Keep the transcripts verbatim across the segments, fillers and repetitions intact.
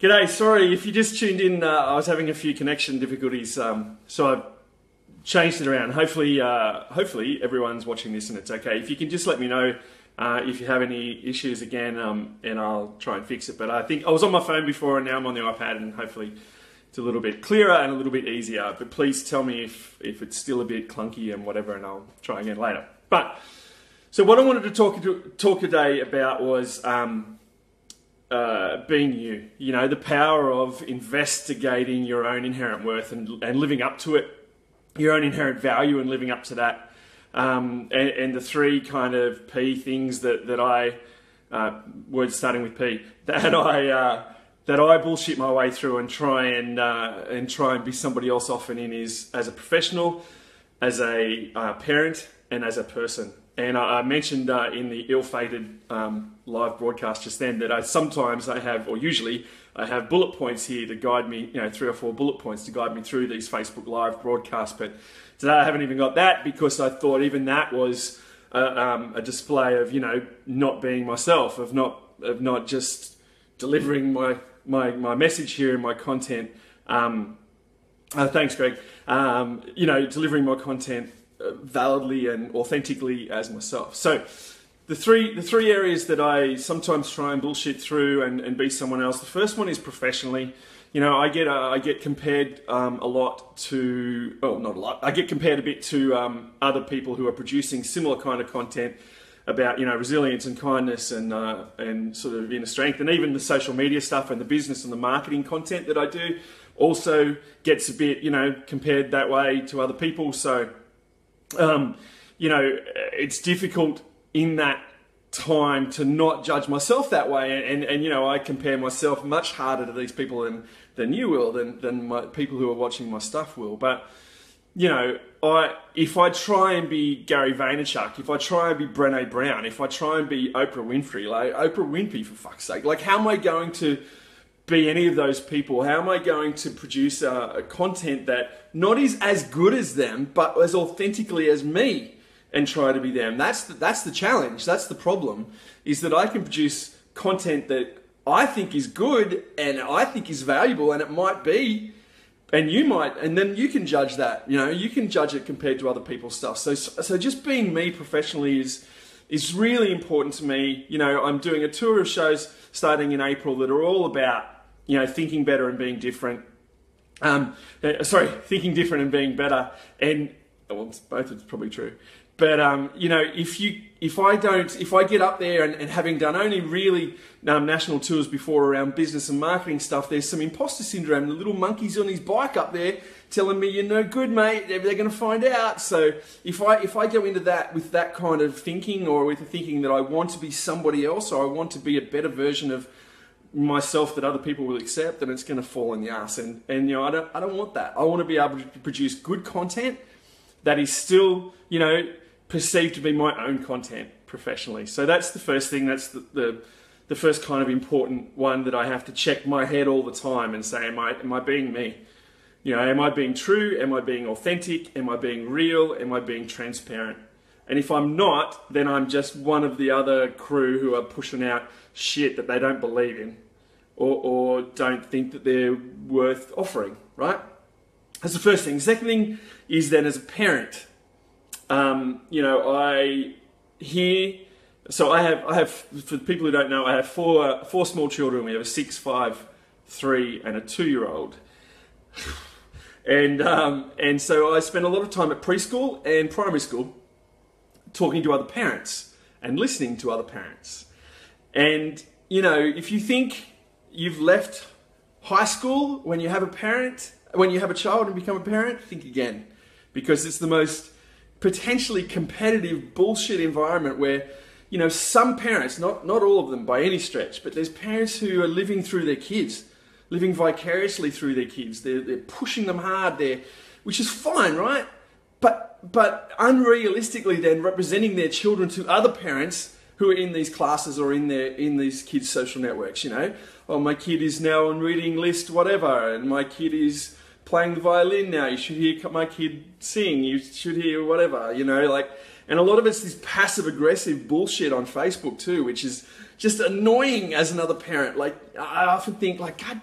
G'day, sorry if you just tuned in, uh, I was having a few connection difficulties, um, so I changed it around. Hopefully uh, hopefully everyone's watching this and it's okay. If you can just let me know uh, if you have any issues again, um, and I'll try and fix it. But I think I was on my phone before and now I'm on the iPad, and hopefully it's a little bit clearer and a little bit easier. But please tell me if, if it's still a bit clunky and whatever, and I'll try again later. But, so what I wanted to talk, to, talk today about was... Um, Uh, being you, you know, the power of investigating your own inherent worth and, and living up to it, your own inherent value and living up to that, um, and, and the three kind of P things that that I, uh, words starting with P, that I uh, that I bullshit my way through and try and uh, and try and be somebody else often in is as a professional, as a uh, parent, and as a person. And I mentioned uh, in the ill-fated um, live broadcast just then that I sometimes I have, or usually I have bullet points here to guide me, you know, three or four bullet points to guide me through these Facebook live broadcasts. But today I haven't even got that because I thought even that was a, um, a display of, you know, not being myself, of not of not just delivering my my, my message here and my content. Um, uh, thanks, Greg. Um, you know, delivering my content validly and authentically as myself. So the three the three areas that I sometimes try and bullshit through and, and be someone else. The first one is professionally. You know, I get uh, I get compared um, a lot to, well, not a lot. I get compared a bit to um, other people who are producing similar kind of content about, you know, resilience and kindness and uh, and sort of inner strength, and even the social media stuff and the business and the marketing content that I do also gets a bit, you know, compared that way to other people. So Um, you know, it's difficult in that time to not judge myself that way, and, and, and you know, I compare myself much harder to these people than, than you will, than, than my, people who are watching my stuff will. But, you know, I if I try and be Gary Vaynerchuk, if I try and be Brené Brown, if I try and be Oprah Winfrey, like Oprah Winfrey for fuck's sake, like how am I going to be any of those people? How am I going to produce a, a content that not is as good as them, but as authentically as me, and try to be them? That's the, that's the challenge. That's the problem, is that I can produce content that I think is good and I think is valuable, and it might be, and you might, and then you can judge that. You know, you can judge it compared to other people's stuff. So, so just being me professionally is. is really important to me. You know, I'm doing a tour of shows starting in April that are all about, you know, thinking better and being different. Um, sorry, thinking different and being better. And well, it's both, it's probably true. But um, you know, if you, if I don't, if I get up there and, and having done only really um, national tours before around business and marketing stuff, there's some imposter syndrome. The little monkey's on his bike up there telling me you're no good, mate. They're, they're going to find out. So if I if I go into that with that kind of thinking, or with the thinking that I want to be somebody else, or I want to be a better version of myself that other people will accept, then it's going to fall in the ass. And and you know, I don't I don't want that. I want to be able to produce good content that is still, you know, perceived to be my own content professionally. So that's the first thing. That's the, the the first kind of important one that I have to check my head all the time and say, am I am I being me? You know, am I being true? Am I being authentic? Am I being real? Am I being transparent? And if I'm not, then I'm just one of the other crew who are pushing out shit that they don't believe in, or, or don't think that they're worth offering, right? That's the first thing. The second thing is then as a parent, Um, you know, I hear, so I have, I have, for people who don't know, I have four, four small children. We have a six, five, three, and a two-year-old. And, um, and so I spend a lot of time at preschool and primary school talking to other parents and listening to other parents. And, you know, if you think you've left high school when you have a parent, when you have a child and become a parent, think again, because it's the most potentially competitive bullshit environment where, you know, some parents, not, not all of them by any stretch, but there's parents who are living through their kids, living vicariously through their kids. They're, they're pushing them hard there, which is fine, right? But, but unrealistically then representing their children to other parents who are in these classes or in their, in these kids' social networks, you know? Oh, my kid is now on reading list, whatever, and my kid is playing the violin now, you should hear my kid sing, you should hear whatever, you know, like, and a lot of it's this passive-aggressive bullshit on Facebook too, which is just annoying as another parent. Like, I often think, like, God,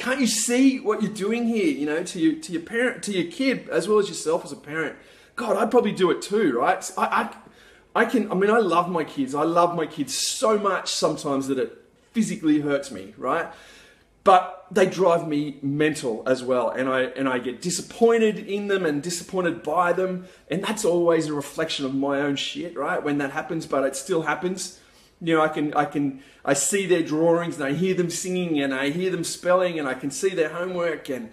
Can't you see what you're doing here, you know, to you, to your parent, to your kid, as well as yourself as a parent? God, I'd probably do it too, right? I, I, I can, I mean, I love my kids. I love my kids so much sometimes that it physically hurts me, right? But they drive me mental as well. And I, and I get disappointed in them and disappointed by them. And that's always a reflection of my own shit, right? When that happens, but it still happens. You know, I can, I can, I see their drawings and I hear them singing and I hear them spelling and I can see their homework. And,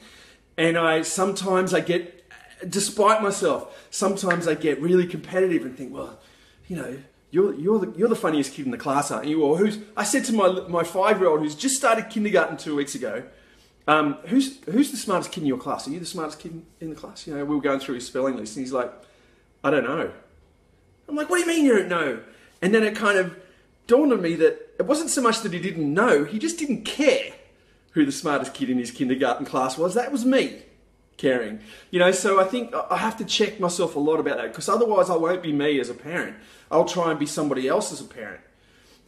and I, sometimes I get, despite myself, sometimes I get really competitive and think, well, you know, You're, you're, the, you're the funniest kid in the class, aren't you? Or who's, I said to my, my five-year-old who's just started kindergarten two weeks ago, um, who's, who's the smartest kid in your class? Are you the smartest kid in the class? You know, we were going through his spelling list and he's like, I don't know. I'm like, what do you mean you don't know? And then it kind of dawned on me that it wasn't so much that he didn't know, he just didn't care who the smartest kid in his kindergarten class was. That was me caring. You know, so I think I have to check myself a lot about that, because otherwise I won't be me as a parent. I'll try and be somebody else as a parent.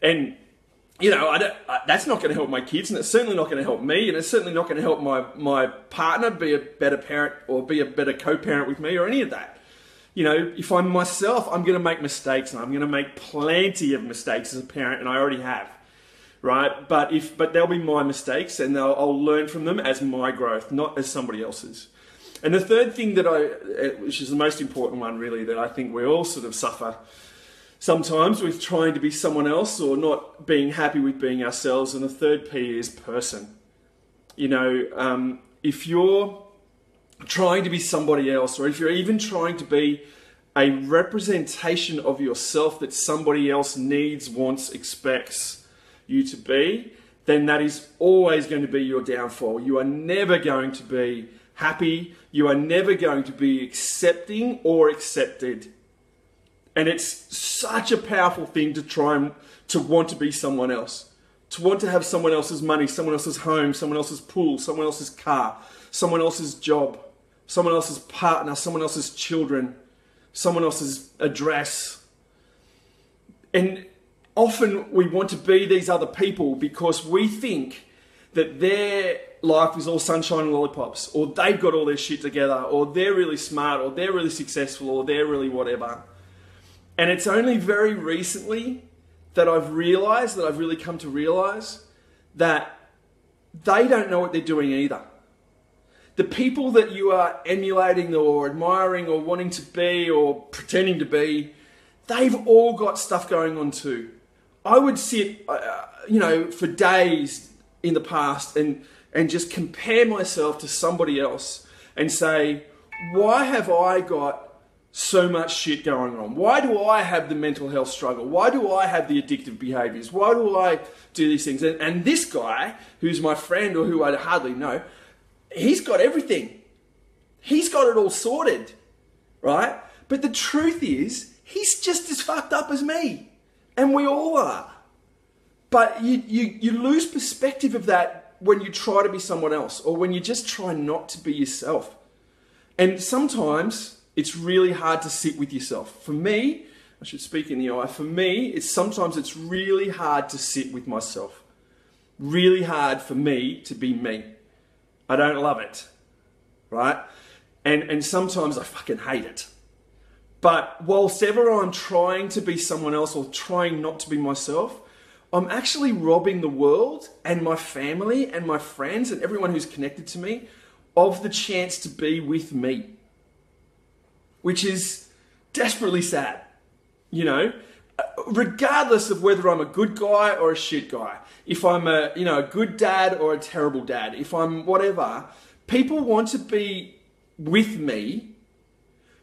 And, you know, I don't, I, that's not going to help my kids, and it's certainly not going to help me, and it's certainly not going to help my, my partner be a better parent or be a better co-parent with me or any of that. You know, if I'm myself, I'm going to make mistakes, and I'm going to make plenty of mistakes as a parent, and I already have, right? But, if, but they'll be my mistakes, and they'll, I'll learn from them as my growth, not as somebody else's. And the third thing that I, which is the most important one really, that I think we all sort of suffer sometimes with trying to be someone else or not being happy with being ourselves. And the third P is person. You know, um, if you're trying to be somebody else, or if you're even trying to be a representation of yourself that somebody else needs, wants, expects you to be, then that is always going to be your downfall. You are never going to be happy, you are never going to be accepting or accepted. And it's such a powerful thing to try and to want to be someone else, to want to have someone else's money, someone else's home, someone else's pool, someone else's car, someone else's job, someone else's partner, someone else's children, someone else's address. And often we want to be these other people because we think that their life is all sunshine and lollipops, or they've got all their shit together, or they're really smart, or they're really successful, or they're really whatever. And it's only very recently that I've realized, that I've really come to realize, that they don't know what they're doing either. The people that you are emulating or admiring or wanting to be or pretending to be, they've all got stuff going on too. I would sit, uh, you know, for days in the past and and just compare myself to somebody else and say, why have I got so much shit going on? Why do I have the mental health struggle? Why do I have the addictive behaviors? Why do I do these things? And, and this guy, who's my friend or who I hardly know, he's got everything. He's got it all sorted, right? But the truth is, he's just as fucked up as me. And we all are. But you, you, you lose perspective of that when you try to be someone else, or when you just try not to be yourself. And sometimes it's really hard to sit with yourself. For me, I should speak in the eye, for me, it's sometimes it's really hard to sit with myself. Really hard for me to be me. I don't love it, right? And, and sometimes I fucking hate it. But whilst ever I'm trying to be someone else or trying not to be myself, I'm actually robbing the world and my family and my friends and everyone who's connected to me of the chance to be with me, which is desperately sad, you know, regardless of whether I'm a good guy or a shit guy, if I'm a, you know, a good dad or a terrible dad, if I'm whatever, people want to be with me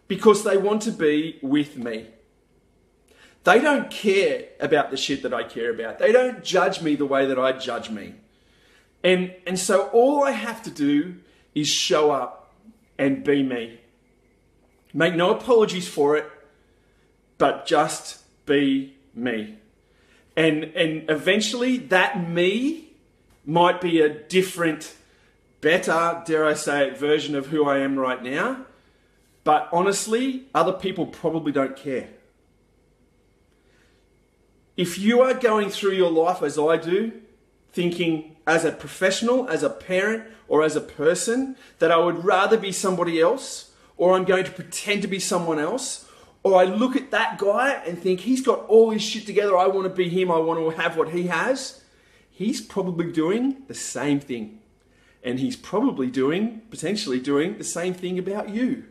because they want to be with me. They don't care about the shit that I care about. They don't judge me the way that I judge me. And, and so all I have to do is show up and be me. Make no apologies for it, but just be me. And, and eventually that me might be a different, better, dare I say it, version of who I am right now. But honestly, other people probably don't care. If you are going through your life as I do, thinking as a professional, as a parent, or as a person that I would rather be somebody else, or I'm going to pretend to be someone else, or I look at that guy and think he's got all his shit together, I want to be him, I want to have what he has, he's probably doing the same thing. And he's probably doing, potentially doing, the same thing about you.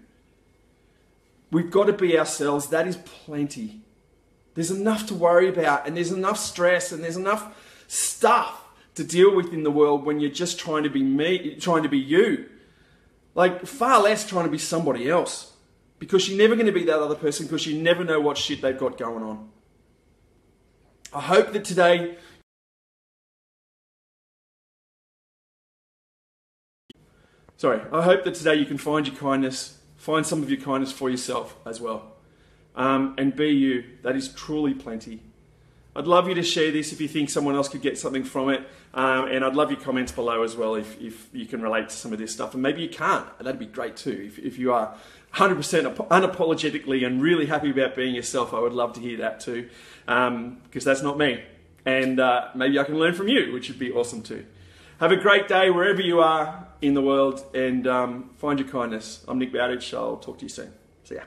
We've got to be ourselves. That is plenty. There's enough to worry about, and there's enough stress, and there's enough stuff to deal with in the world when you're just trying to be me, trying to be you. Like, far less trying to be somebody else. Because you're never going to be that other person, because you never know what shit they've got going on. I hope that today Sorry, I hope that today you can find your kindness, find some of your kindness for yourself as well. Um, and be you. That is truly plenty. I'd love you to share this if you think someone else could get something from it. Um, and I'd love your comments below as well if, if you can relate to some of this stuff. And maybe you can't. That'd be great too. If, if you are one hundred percent unapologetically and really happy about being yourself, I would love to hear that too. Um, because that's not me. And uh, maybe I can learn from you, which would be awesome too. Have a great day wherever you are in the world, and um, find your kindness. I'm Nick Bowditch. I'll talk to you soon. See ya.